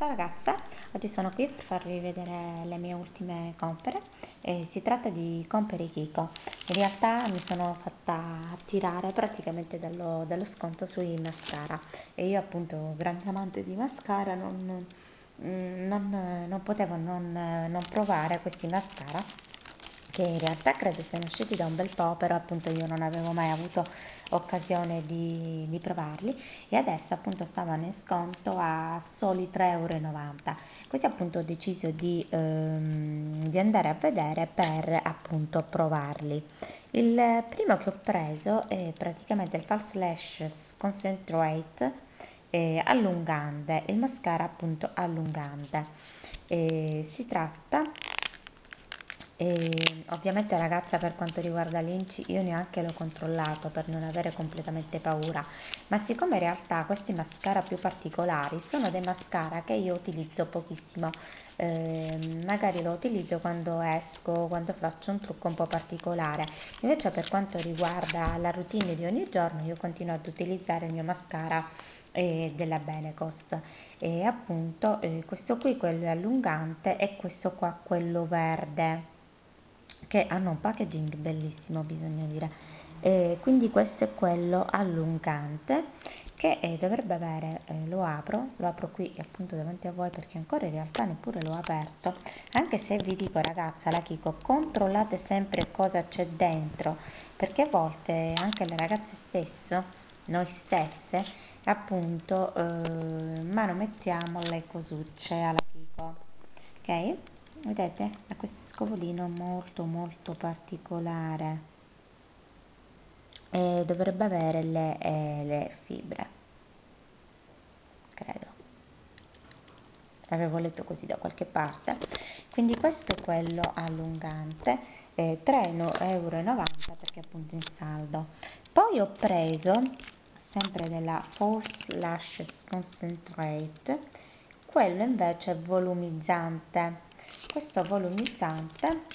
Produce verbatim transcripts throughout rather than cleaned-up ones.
Ciao ragazze, oggi sono qui per farvi vedere le mie ultime compere. Eh, si tratta di compere Kiko. In realtà mi sono fatta attirare praticamente dallo, dallo sconto sui mascara e io, appunto, grande amante di mascara, non, non, non potevo non, non provare questi mascara, che in realtà credo siano usciti da un bel po', però appunto io non avevo mai avuto occasione di, di provarli, e adesso appunto stavano in sconto a soli tre e novanta euro. Questi appunto ho deciso di, ehm, di andare a vedere per appunto provarli. Il primo che ho preso è praticamente il False Lashes Concentrate eh, allungante, il mascara appunto allungante. Eh, si tratta E, ovviamente, ragazza, per quanto riguarda l'inci io neanche l'ho controllato per non avere completamente paura, ma siccome in realtà questi mascara più particolari sono dei mascara che io utilizzo pochissimo, eh, magari lo utilizzo quando esco, quando faccio un trucco un po' particolare. Invece per quanto riguarda la routine di ogni giorno io continuo ad utilizzare il mio mascara eh, della Benecos, e appunto eh, questo qui, quello allungante, e questo qua, quello verde, che hanno un packaging bellissimo, bisogna dire. E quindi questo è quello allungante, che eh, dovrebbe avere, eh, lo apro, lo apro qui appunto davanti a voi, perché ancora in realtà neppure l'ho aperto, anche se vi dico, ragazza, la Kiko, controllate sempre cosa c'è dentro, perché a volte anche le ragazze stesse, noi stesse appunto, eh, manomettiamo le cosucce alla Kiko, ok? Vedete? Ha questo scovolino molto molto particolare e dovrebbe avere le, eh, le fibre, credo, avevo letto così da qualche parte. Quindi questo è quello allungante, eh, tre e novanta euro, perché appunto in saldo. Poi ho preso sempre della False Lashes Concentrate quello invece volumizzante. Questo volumizzante,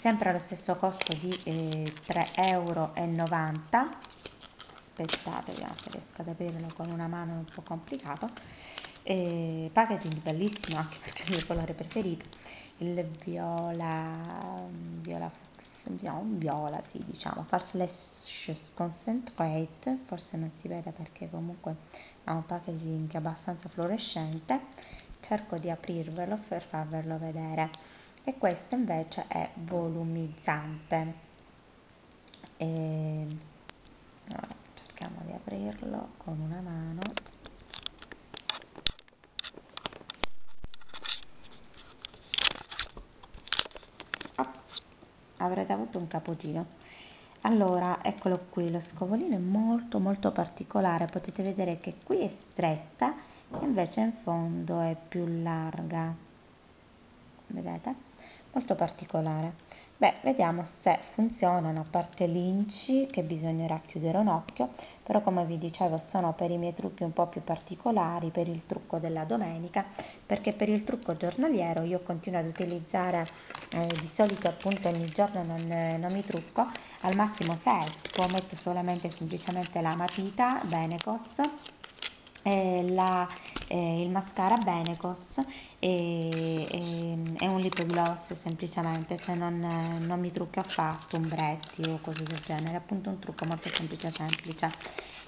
sempre allo stesso costo di eh, tre e novanta euro. Aspettate, vediamo se riesco ad aprirlo con una mano, è un po' complicato. Eh, packaging bellissimo, anche perché è il mio colore preferito, il viola, viola, un viola, sì, diciamo, False Lashes Concentrate. Forse non si vede perché comunque ha un packaging abbastanza fluorescente. Cerco di aprirvelo per farvelo vedere, e questo invece è volumizzante. E... allora, cerchiamo di aprirlo con una mano. Ops, avrete avuto un capogiro. Allora, eccolo qui, lo scovolino è molto molto particolare, potete vedere che qui è stretta, invece in fondo è più larga, vedete? Molto particolare. Beh, vediamo se funzionano, a parte l'inci che bisognerà chiudere un occhio, però come vi dicevo sono per i miei trucchi un po' più particolari, per il trucco della domenica, perché per il trucco giornaliero io continuo ad utilizzare, eh, di solito appunto ogni giorno non, non mi trucco, al massimo se esco metto solamente semplicemente la matita Benecos, Eh, la, eh, il mascara Benecos e, e, e un lip gloss, semplicemente, cioè non, non mi trucco affatto ombretti o cose del genere, appunto un trucco molto semplice semplice.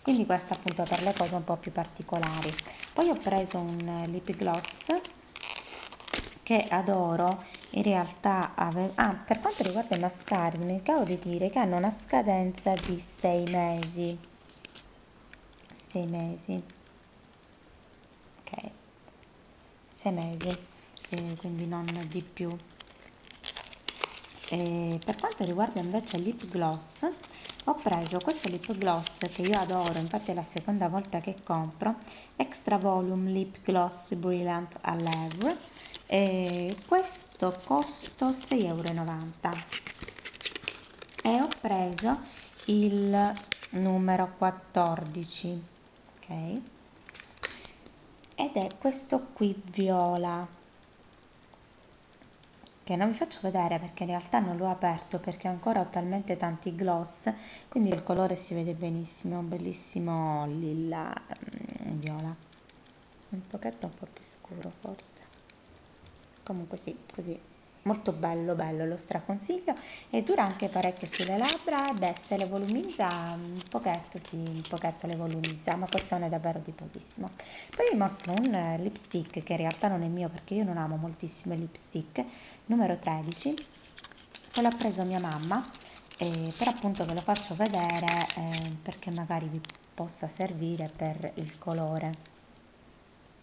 Quindi questo appunto per le cose un po' più particolari. Poi ho preso un lip gloss che adoro, in realtà ave... ah, per quanto riguarda i mascara mi cavo di dire che hanno una scadenza di sei mesi, sei mesi, sei mesi, eh, quindi non di più. E per quanto riguarda invece il lip gloss, ho preso questo lip gloss che io adoro, infatti è la seconda volta che compro, Extra Volume Lip Gloss Brilliant à Lèvres, e questo costa sei e novanta euro. E ho preso il numero quattordici, ok? Ed è questo qui viola, che non vi faccio vedere perché in realtà non l'ho aperto, perché ancora ho talmente tanti gloss, quindi il colore si vede benissimo, bellissimo lilla, um, viola. un pochetto un po' più scuro forse, comunque sì, così, molto bello bello, lo straconsiglio, e dura anche parecchio sulle labbra ed è, se le volumizza un pochetto, sì, un pochetto le volumizza, ma questo non è davvero di pochissimo. Poi vi mostro un lipstick che in realtà non è mio perché io non amo moltissimo il lipstick, numero tredici, se l'ha preso mia mamma, eh, però appunto ve lo faccio vedere eh, perché magari vi possa servire per il colore.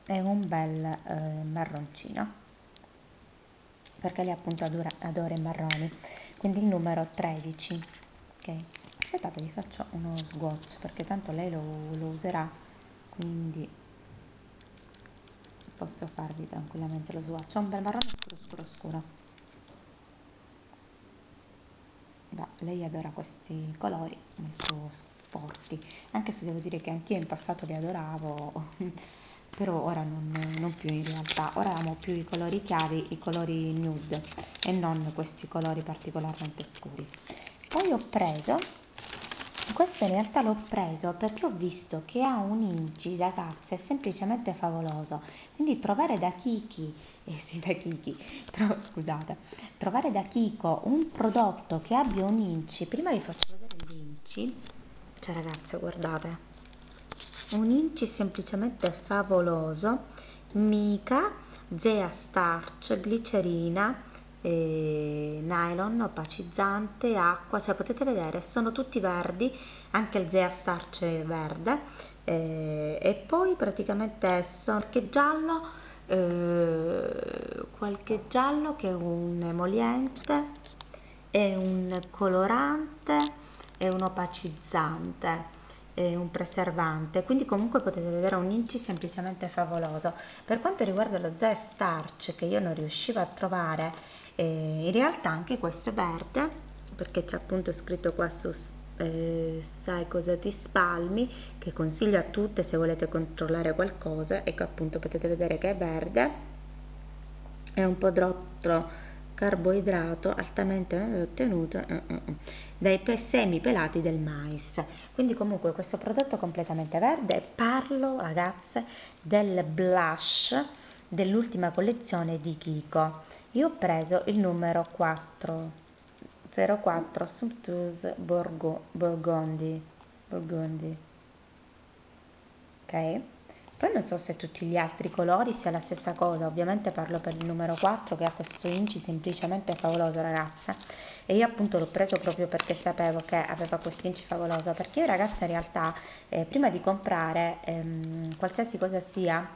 È un bel eh, marroncino, perché lei appunto adora, adora i marroni, quindi il numero tredici, ok, aspettate vi faccio uno swatch perché tanto lei lo, lo userà, quindi posso farvi tranquillamente lo swatch. È un bel marrone scuro scuro scuro, beh, lei adora questi colori molto forti, anche se devo dire che anch'io in passato li adoravo però ora non, non più in realtà, ora amo più i colori chiari, i colori nude e non questi colori particolarmente scuri. Poi ho preso, questo in realtà l'ho preso perché ho visto che ha un inci da cazzo, è semplicemente favoloso, quindi trovare da Kiki, eh sì da Kiki, tro, scusate, trovare da Kiko un prodotto che abbia un inci, prima vi faccio vedere l'inci, cioè ragazze guardate, un inci semplicemente favoloso, mica, zea starch, glicerina, eh, nylon, opacizzante, acqua, cioè potete vedere sono tutti verdi, anche il zea starch è verde, eh, e poi praticamente sono qualche giallo, eh, qualche giallo che è un emoliente, è un colorante, è un opacizzante, un preservante, quindi comunque potete vedere un inci semplicemente favoloso. Per quanto riguarda lo zea starch che io non riuscivo a trovare, eh, in realtà anche questo è verde perché c'è appunto scritto qua su eh, sai cosa ti spalmi, che consiglio a tutte se volete controllare qualcosa, e che appunto potete vedere che è verde, è un prodotto carboidrato altamente ottenuto eh, eh, dai semi pelati del mais, quindi comunque questo prodotto completamente verde. Parlo ragazze del blush dell'ultima collezione di Kiko, io ho preso il numero quattro zero quattro Sumptuous Burgundy, Burgundy, ok? Poi non so se tutti gli altri colori sia la stessa cosa, ovviamente parlo per il numero quattro che ha questo inci semplicemente favoloso ragazze, e io appunto l'ho preso proprio perché sapevo che aveva questo inci favoloso, perché io ragazze in realtà eh, prima di comprare ehm, qualsiasi cosa sia,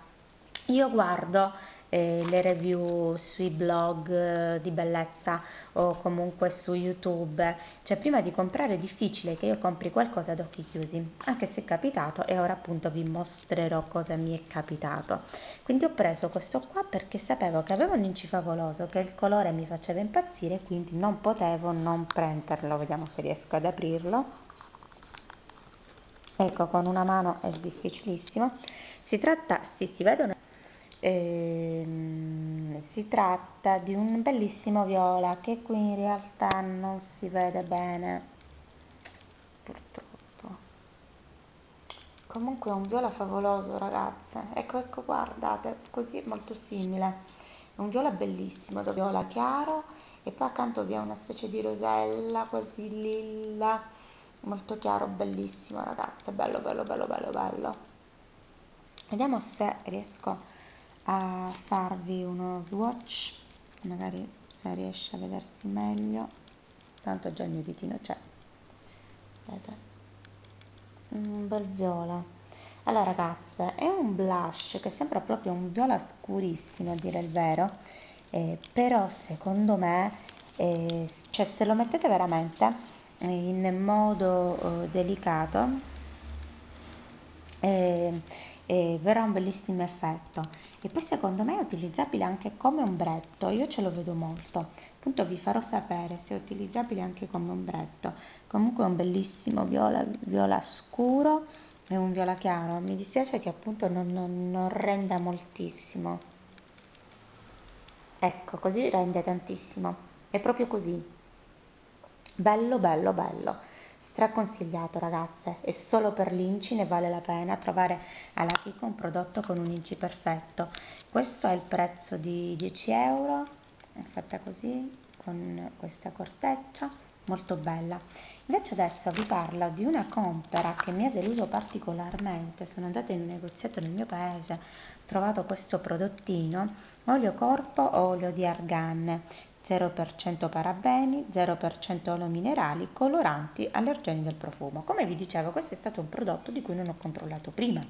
io guardo eh, le review sui blog eh, di bellezza o comunque su YouTube, cioè prima di comprare è difficile che io compri qualcosa ad occhi chiusi, anche se è capitato, e ora appunto vi mostrerò cosa mi è capitato. Quindi ho preso questo qua perché sapevo che avevo un inci favoloso, che il colore mi faceva impazzire, quindi non potevo non prenderlo. Vediamo se riesco ad aprirlo, ecco, con una mano è difficilissimo. Si tratta, sì, si vedono, ehm, si tratta di un bellissimo viola che qui in realtà non si vede bene, purtroppo. Comunque è un viola favoloso ragazze, ecco ecco guardate, così è molto simile, è un viola bellissimo, viola chiaro, e poi accanto vi è una specie di rosella quasi lilla, molto chiaro, bellissimo ragazze, bello bello bello bello bello. Vediamo se riesco a farvi uno swatch, magari se riesce a vedersi meglio, tanto già il mio ditino c'è, vedete, un bel viola. Allora ragazze, è un blush che sembra proprio un viola scurissimo a dire il vero, eh, però secondo me, eh, cioè se lo mettete veramente in modo eh, delicato, E, e verrà un bellissimo effetto, e poi secondo me è utilizzabile anche come ombretto, io ce lo vedo molto, appunto vi farò sapere se è utilizzabile anche come ombretto. Comunque è un bellissimo viola, viola scuro e un viola chiaro, mi dispiace che appunto non, non, non renda moltissimo, ecco, così rende tantissimo, è proprio così, bello bello bello. Straconsigliato ragazze, e solo per l'inci ne vale la pena trovare alla Kiko un prodotto con un inci perfetto. Questo è il prezzo di dieci euro, è fatta così, con questa corteccia, molto bella. Invece adesso vi parlo di una compera che mi ha deluso particolarmente. Sono andata in un negozietto nel mio paese, ho trovato questo prodottino, olio corpo olio di argan, zero per cento parabeni, zero per cento olio minerali, coloranti, allergeni del profumo. Come vi dicevo, questo è stato un prodotto di cui non ho controllato prima,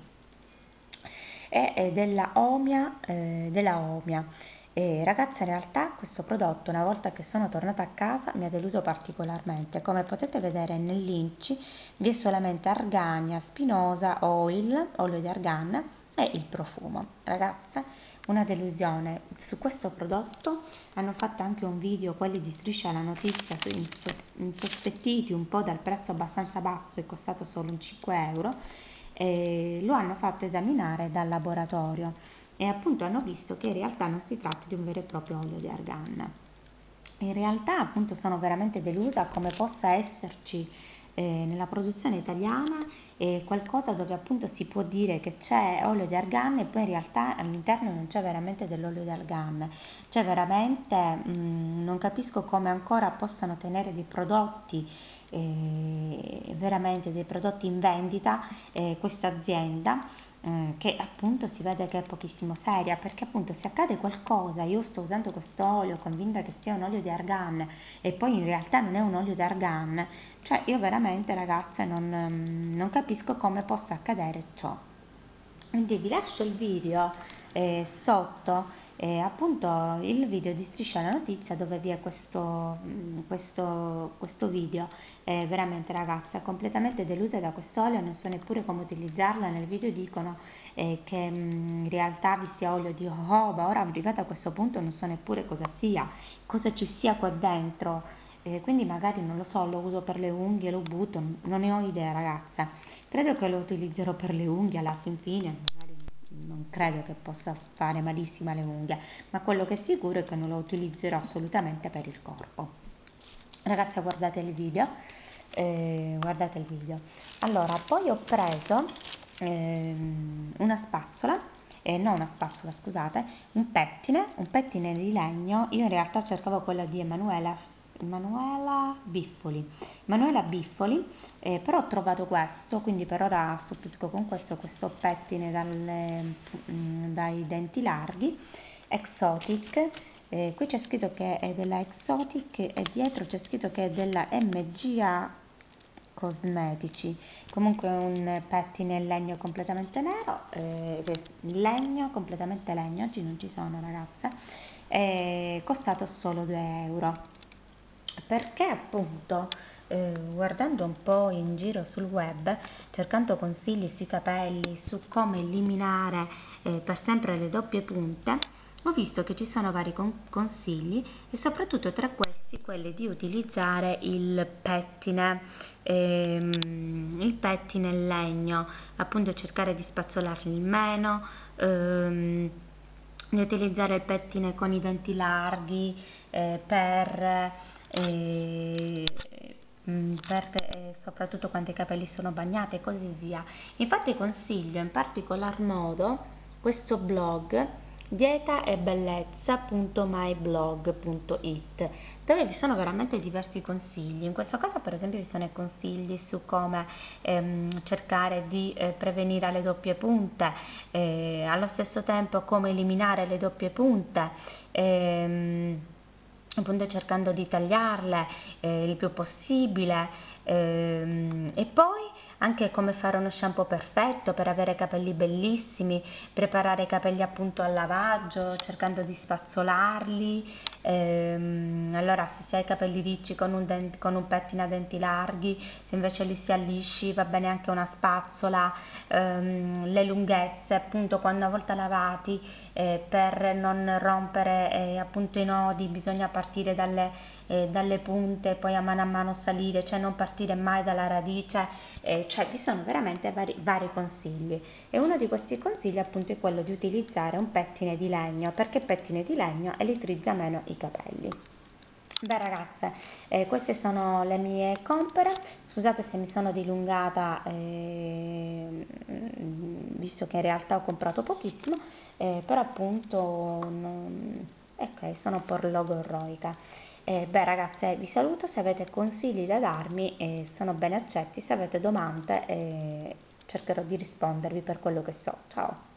è della Omia, eh, della Omia. E ragazzi, in realtà questo prodotto, una volta che sono tornata a casa, mi ha deluso particolarmente. Come potete vedere nell'inci vi è solamente argania, spinosa, oil, olio di argan e il profumo. Ragazze, una delusione. Su questo prodotto hanno fatto anche un video quelli di Striscia la notizia, insospettiti un po' dal prezzo abbastanza basso, è costato solo un cinque euro, e lo hanno fatto esaminare dal laboratorio e appunto hanno visto che in realtà non si tratta di un vero e proprio olio di argan. In realtà appunto sono veramente delusa come possa esserci eh, nella produzione italiana eh, qualcosa dove appunto si può dire che c'è olio di argan e poi in realtà all'interno non c'è veramente dell'olio di argan. Cioè veramente mh, non capisco come ancora possano tenere dei prodotti eh, veramente dei prodotti in vendita eh, questa azienda, che appunto si vede che è pochissimo seria, perché appunto se accade qualcosa, io sto usando questo olio convinta che sia un olio di argan e poi in realtà non è un olio di argan, cioè io veramente ragazze non, non capisco come possa accadere ciò. Quindi vi lascio il video eh, sotto, eh, appunto il video di Striscia la notizia dove vi è questo, questo, questo video. Eh, veramente ragazza, completamente delusa da quest'olio, non so neppure come utilizzarla. Nel video dicono eh, che in realtà vi sia olio di jojoba. Ora arrivata a questo punto non so neppure cosa sia, cosa ci sia qua dentro, eh, quindi magari non lo so, lo uso per le unghie, lo butto, non ne ho idea ragazza. Credo che lo utilizzerò per le unghie alla fin fine, magari non credo che possa fare malissimo alle unghie, ma quello che è sicuro è che non lo utilizzerò assolutamente per il corpo. Ragazzi, guardate il video, eh, guardate il video. Allora, poi ho preso eh, una spazzola, eh, non una spazzola, scusate, un pettine, un pettine di legno. Io in realtà cercavo quella di Emanuela, Manuela Biffoli, Manuela Biffoli, eh, però ho trovato questo, quindi per ora stupisco con questo, questo pettine dalle, mh, dai denti larghi, Exotic. Eh, qui c'è scritto che è della Exotic e dietro c'è scritto che è della M G A Cosmetici. Comunque un pettine in legno completamente nero, eh, legno, completamente legno, oggi non ci sono ragazze, eh, costato solo due euro. Perché appunto eh, guardando un po' in giro sul web, cercando consigli sui capelli, su come eliminare eh, per sempre le doppie punte, ho visto che ci sono vari consigli e soprattutto tra questi quelli di utilizzare il pettine, ehm, il pettine in legno, appunto cercare di spazzolarli meno, ehm, di utilizzare il pettine con i denti larghi eh, per... Eh, perché eh, soprattutto quando i capelli sono bagnati e così via. Infatti consiglio in particolar modo questo blog dieta e bellezza punto my blog punto it, dove vi sono veramente diversi consigli. In questo caso per esempio vi sono i consigli su come ehm, cercare di eh, prevenire le doppie punte, eh, allo stesso tempo come eliminare le doppie punte, ehm, appunto cercando di tagliarle eh, il più possibile, ehm, e poi anche come fare uno shampoo perfetto per avere capelli bellissimi, preparare i capelli appunto al lavaggio cercando di spazzolarli. Ehm, allora se si ha i capelli ricci con un, denti, con un pettine a denti larghi, se invece li si allisci va bene anche una spazzola. Ehm, le lunghezze appunto quando a volte lavati, eh, per non rompere eh, appunto i nodi bisogna partire dalle, eh, dalle punte, poi a mano a mano salire, cioè non partire mai dalla radice. Eh, cioè vi sono veramente vari, vari consigli e uno di questi consigli appunto è quello di utilizzare un pettine di legno, perché il pettine di legno elettrizza meno i capelli. Beh ragazze, eh, queste sono le mie compere, scusate se mi sono dilungata, eh, visto che in realtà ho comprato pochissimo, eh, però appunto non... okay, sono por logorroica. Eh, beh ragazze, vi saluto, se avete consigli da darmi eh, sono ben accetti, se avete domande eh, cercherò di rispondervi per quello che so, ciao!